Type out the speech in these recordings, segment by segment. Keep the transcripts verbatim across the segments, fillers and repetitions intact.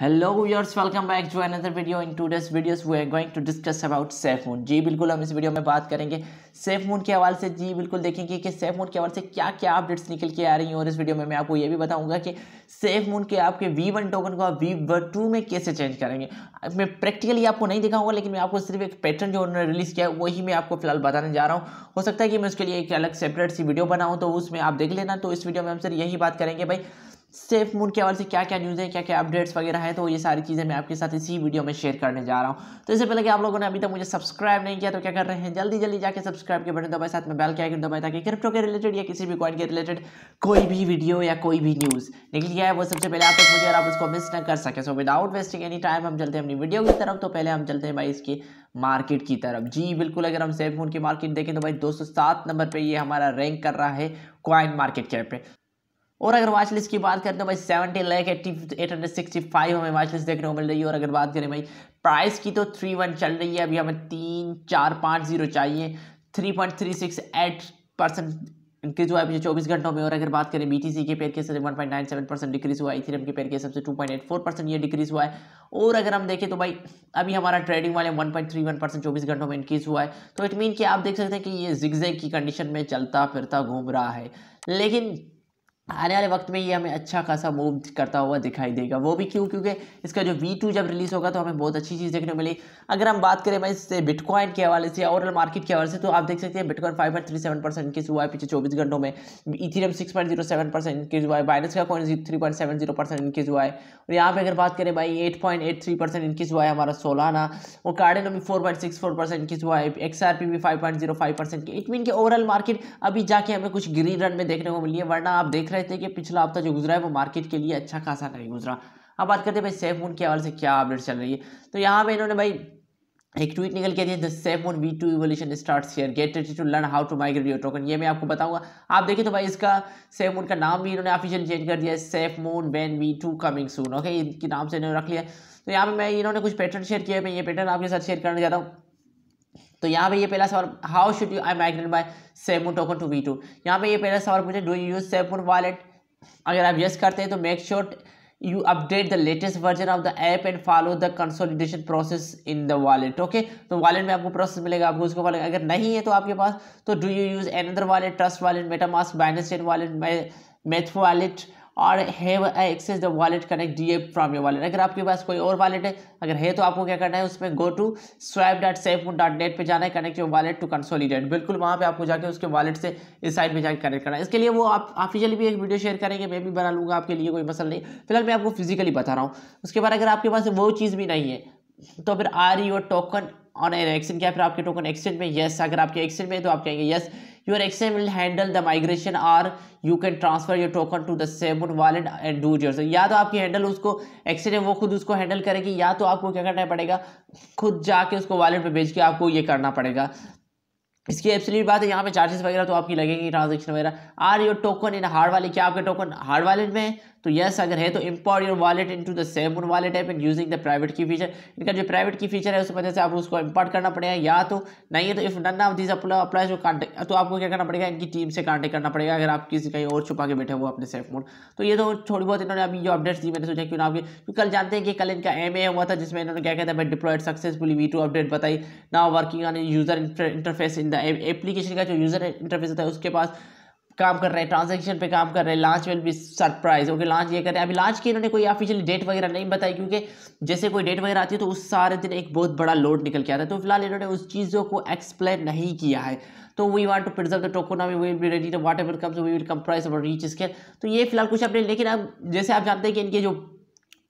Hello viewers, welcome back to another video. In today's videos we are going to discuss about SafeMoon. जी बिल्कुल, हम इस video में बात करेंगे सेफमून के हवाले से। जी बिल्कुल, देखेंगे कि सेफमून के हवाले से क्या क्या अपडेट्स निकल के आ रही हैं, और इस वीडियो में मैं आपको ये भी बताऊंगा कि सेफमून के आपके वी वन टोकन को आप वी टू में कैसे चेंज करेंगे। मैं प्रैक्टिकली आपको नहीं दिखाऊंगा, लेकिन मैं आपको सिर्फ एक पैटर्न जो उन्होंने रिलीज़ किया है वही मैं आपको फिलहाल बताने जा रहा हूँ। हो सकता है कि मैं उसके लिए एक अलग सेपरेट सी वीडियो बनाऊँ, तो उसमें आप देख लेना। तो इस वीडियो में हम सिर्फ यही बात करेंगे भाई सेफमून के हवाले से क्या क्या न्यूज़ है, क्या क्या अपडेट्स वगैरह है। तो ये सारी चीज़ें मैं आपके साथ इसी वीडियो में शेयर करने जा रहा हूँ। तो इससे पहले कि आप लोगों ने अभी तक मुझे सब्सक्राइब नहीं किया तो क्या कर रहे हैं, जल्दी जल्दी जाके सब्सक्राइब के बटन दबाए, साथ में बेल के आइकन दबाए, ताकि क्रिप्टो के रिलेटेड या किसी भी कॉइन के रिलेटेड कोई भी वीडियो या कोई भी न्यूज़ निकल गया है वो सबसे पहले आप तक मुझे और आप उसको मिस ना कर सकें। So without wasting any time हम चलते हैं अपनी वीडियो की तरफ। तो पहले हम चलते हैं भाई इसकी मार्केट की तरफ। जी बिल्कुल, अगर हम सेफमून की मार्केट देखें तो भाई दो सौ सात नंबर पर ये हमारा रैंक कर रहा है कॉइन मार्केट कैप पे। और अगर वॉच लिस्ट की बात करें तो भाई seventy lakh eighty eight hundred sixty five हमें वॉच लिस्ट देखने को मिल रही है। और अगर बात करें भाई प्राइस की तो थ्री वन चल रही है, अभी हमें तीन चार पाँच जीरो चाहिए। Three point three six eight percent increase हुआ है पिछले चौबीस घंटों में। और अगर बात करें बीटीसी के पेयर के हिसाब से one point nine seven percent decrease हुआ है, इथेरियम के पेयर के हिसाब से two point eight four percent ये डिक्रीज हुआ है। और अगर हम देखें तो भाई अभी हमारा ट्रेडिंग वाले one point three one percent चौबीस घंटों में इंक्रीज हुआ है। तो इट मीन कि आप देख सकते हैं कि ये जिगजैग की कंडीशन में चलता फिरता घूम रहा है, लेकिन आने वाले वक्त में ये हमें अच्छा खासा मूव करता हुआ दिखाई देगा। वो भी क्यों? क्योंकि इसका जो वी टू जब रिलीज़ होगा तो हमें बहुत अच्छी चीज़ देखने मिली। अगर हम बात करें भाई इससे बिटकॉइन के हवाले से और मार्केट के हवाले से, तो आप देख सकते हैं Bitcoin five point three seven percent increase हुआ है पिछले चौबीस घंटों में। Ethereum six point zero seven percent increase हुआ है। बाइनेंस का coin three point seven zero percent increase हुआ है। और यहाँ पर अगर बात करें भाई eight point eight three percent increase हुआ है हमारा सोलाना। और कार्डेनो भी four point six four percent increase हुआ है। एक्स आर पी भी five point zero five percent. It mean के ओवरऑल मार्केट अभी जाके हमें कुछ ग्रीन रन में देखने को मिली है, वरना आप देख थे कि पिछला हफ्ता जो गुजरा है वो मार्केट के लिए अच्छा खासा नहीं गुजरा। अब बात करते हैं भाई सेफमून के हवाले से क्या अपडेट चल रही है। तो यहाँ पे इन्होंने भाई एक ट्वीट निकल के दिया, the SafeMoon V two evolution starts here, get ready to learn how to migrate your token. ये मैं आपको बताऊंगा। आप देखें तो भाई इसका सेफमून का नाम भी इन्होंने ऑफिशियल चेंज कर दिया है, SafeMoon van V two coming soon. Okay, इनके नाम से इन्होंने रख लिया। तो यहाँ पर मैं इन्होंने कुछ पैटर्न शेयर किया है, मैं ये पैटर्न आपके साथ शेयर करना चाहता हूँ। तो यहाँ पे ये पहला सवाल, how should you I migrate by SafeMoon token to V two. यहाँ पे ये पहला सवाल पूछे, do you use SafeMoon wallet. अगर आप यस करते हैं तो make sure you update the latest version of the app and follow the consolidation process in the wallet. Okay, तो वॉलेट में आपको प्रोसेस मिलेगा, आपको उसको फॉलो। अगर नहीं है तो आपके पास तो do you use another wallet, trust wallet, MetaMask, Binance chain wallet, math wallet, और have access the wallet connect D app from your wallet. अगर आपके पास कोई और वॉलेट है, अगर है तो आपको क्या करना है, उसमें go to swipe dot SafeMoon dot net पर जाना है, connect your wallet to consolidate. बिल्कुल वहाँ पे आपको जाके उसके वॉलेट से इस साइट पे जाकर कनेक्ट करना है। इसके लिए वो आप ऑफिशियली भी एक वीडियो शेयर करेंगे, मैं भी बना लूँगा, आपके लिए कोई मसला नहीं। फिलहाल मैं आपको फिजिकली बता रहा हूँ। उसके बाद अगर आपके पास वो चीज़ भी नहीं है तो फिर are your token on an exchange, क्या फिर आपके टोकन एक्सचेंज में। यस, अगर आपके एक्सचेंज में तो आप कहेंगे yes your exchange will handle the migration, or you can transfer your token to the SafeMoon wallet and do your. या तो आपकी हैंडल उसको एक्सचेंज है वो खुद उसको हैंडल करेगी, या तो आपको क्या करना पड़ेगा, खुद जाके उसको वॉलेट पे भेज के आपको ये करना पड़ेगा। इसकी एब्सोल्यूट बात है, यहाँ पे चार्जेस वगैरह तो आपकी लगेंगी ट्रांजेक्शन वगैरह। Are your token in hard wallet, क्या आपके टोकन हार्ड वॉलेट में है तो यस, अगर है तो import your wallet into the SafeMoon wallet app and using the private key feature. इनका जो प्राइवेट की फीचर है उस वजह से आपको उसको इंपोर्ट करना पड़ेगा, या तो नहीं है तो if none of this apply जो कॉन्टैक्ट, तो आपको क्या करना पड़ेगा, इनकी टीम से कॉन्टैक्ट करना पड़ेगा अगर आप किसी कहीं और छुपा के बैठे हो अपने सेफमून। तो ये तो थोड़ी बहुत इन्होंने अभी जो अपडेट्स दी, मैंने सोचा क्यों ना आपके, कल जानते हैं कि कल इनका एम ए हुआ था जिसमें इन्होंने क्या कहता है भाई deployed successfully V two update बताई, now working on user interface in the application. का जो यूजर इंटरफेस होता है उसके पास काम कर रहे हैं, ट्रांजैक्शन पे काम कर रहे हैं। Launch will be surprise. Okay, launch ये कर रहे हैं। अभी लॉन्च की इन्होंने कोई ऑफिशियल डेट वगैरह नहीं बताई, क्योंकि जैसे कोई डेट वगैरह आती है तो उस सारे दिन एक बहुत बड़ा लोड निकल के आता है। तो फिलहाल इन्होंने उस चीज़ों को एक्सप्लेन नहीं किया है। तो we want to preserve the tokenomy, we will be ready to whatever comes, we will comprise our reach scale. तो ये फिलहाल कुछ अपडेट, लेकिन अब जैसे आप जानते हैं कि इनके जो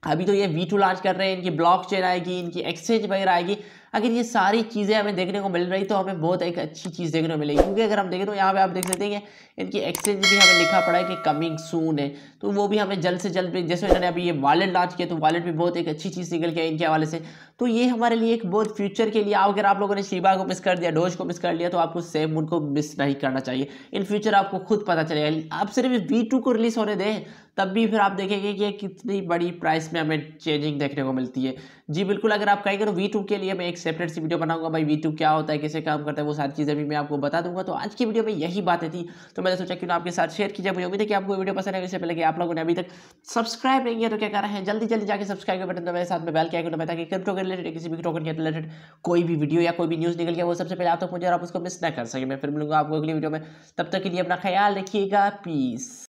अभी तो ये वी टू लॉन्च कर रहे हैं, इनकी ब्लॉकचेन आएगी, इनकी एक्सचेंज वगैरह आएगी। अगर ये सारी चीज़ें हमें देखने को मिल रही तो हमें बहुत एक अच्छी चीज़ देखने को मिलेगी, क्योंकि अगर हम देखें तो यहाँ पे आप देख सकते हैं कि इनकी एक्सचेंज भी हमें लिखा पड़ा है कि कमिंग सून है। तो वो भी हमें जल्द से जल्द, जैसे इन्होंने अभी ये वॉलेट लॉन्च किया तो वॉलेट भी बहुत एक अच्छी चीज़ निकल के आई इनके हवाले से। तो ये हमारे लिए एक बहुत फ्यूचर के लिए, अगर आप लोगों ने शिबा को मिस कर दिया, डोज को मिस कर लिया, तो आपको सेफमून को मिस नहीं करना चाहिए। इन फ्यूचर आपको खुद पता चलेगा। आप सिर्फ वी टू को रिलीज़ होने दें, तब भी फिर आप देखेंगे कि कितनी बड़ी प्राइस में हमें चेंजिंग देखने को मिलती है। जी बिल्कुल, अगर आप कहेंगे तो वी टू के लिए मैं सेपरेट से वीडियो बनाऊंगा भाई, वी टू क्या होता है, कैसे काम करता है, वो सारी चीज़ें भी मैं आपको बता दूंगा। तो आज की वीडियो में यही बातें थी, तो मैंने सोचा क्यों ना आपके साथ शेयर की जाए। मुझे उम्मीद है कि आपको वीडियो पसंद है। इससे पहले कि आप लोगों ने अभी तक सब्सक्राइब नहीं किया तो क्या कर रहे हैं, जल्दी जल्दी जाकर सब्सक्राइब कर बटन दबाएं, साथ में बेल के आइकन दबाएं, ताकि क्रिप्टो के रिलेटेड किसी भी टोकन के रिलेटेड कोई भी वीडियो या कोई भी न्यूज़ निकल गया वो सबसे पहले आप तक पहुंचे और आप उसको मिस ना कर सके। मैं फिर मिलूंगा आपको अगली वीडियो में, तब तक के लिए अपना ख्याल रखिएगा। पीस।